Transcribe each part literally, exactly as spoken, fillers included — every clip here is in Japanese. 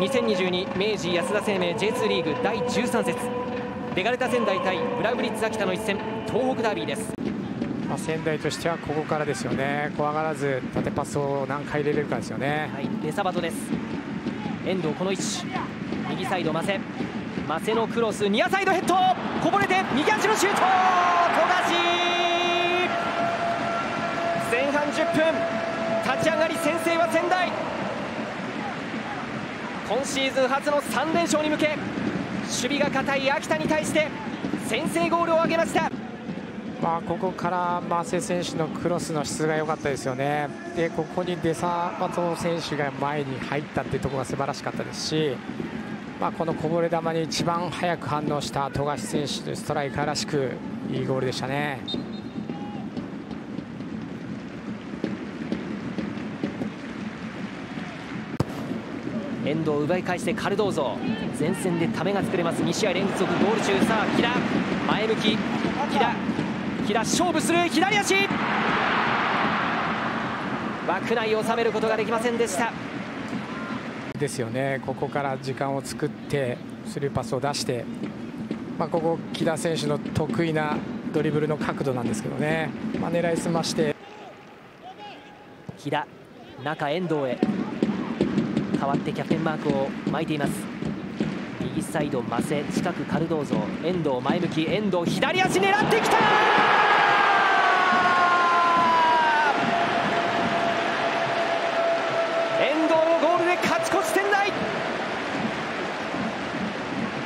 にせんにじゅうに明治安田生命 ジェイツー リーグだいじゅうさん節、レガレタ仙台対ブラウブリッツ秋田の一戦、東北ダービーです。まあ仙台としてはここからですよね。怖がらず縦パスを何回入れるかですよね。はい、レサバトです。遠藤この位置、右サイドマセ、マセのクロス、ニアサイドヘッド、こぼれて右足のシュート、富樫。前半じゅっぷん、立ち上がり先制は仙台。今シーズン初のさん連勝に向け、守備が堅い秋田に対して先制ゴールを挙げました。まあここからマセ選手のクロスの質が良かったですよね。でここにデサバト選手が前に入ったっていうところが素晴らしかったですし、まあこのこぼれ球に一番早く反応した富樫選手のストライカーらしくいいゴールでしたね。遠藤を奪い返してカルドーゾ、前線でためが作れます。に試合連続ゴール中。さあ木田、前向き、木田木田勝負する、左足、枠内収めることができませんでした。ですよね。ここから時間を作ってスルーパスを出して、まあここ木田選手の得意なドリブルの角度なんですけどね。まあ狙いすまして木田、中遠藤へ変わってキャプテンマークを巻いています。右サイドマセ、近くカルドーゾ、遠藤前向き、遠藤左足狙ってきた。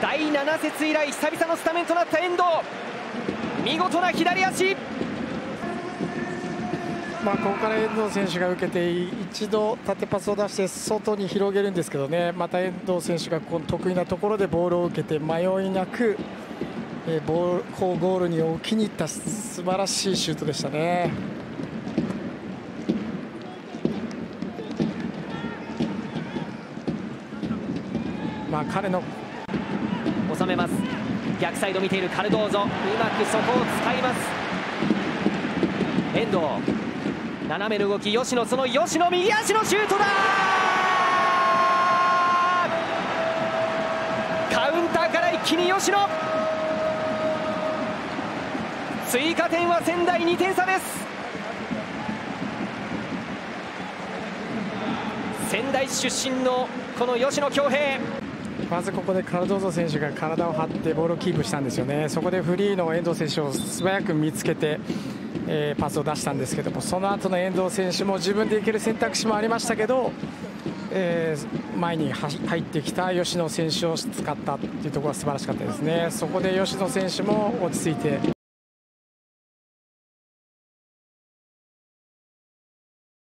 だいなな節以来久々のスタメンとなった遠藤、見事な左足。まあここから遠藤選手が受けて一度縦パスを出して外に広げるんですけどね、また遠藤選手がこの得意なところでボールを受けて迷いなくボールこうゴールに置きにいった素晴らしいシュートでしたね。まあ彼の収めます。逆サイド見ているカルドーゾ、うまくそこを使います。遠藤斜めの動き、吉野、その吉野右足のシュートだ。カウンターから一気に吉野、追加点は仙台にてん差です。仙台出身のこの吉野恭平、まずここでカルドーゾ選手が体を張ってボールをキープしたんですよね。そこでフリーの遠藤選手を素早く見つけて、えー、パスを出したんですけども、その後の遠藤選手も自分でいける選択肢もありましたけど、えー、前に入ってきた吉野選手を使ったというところが素晴らしかったですね。そこで吉野選手も落ち着いて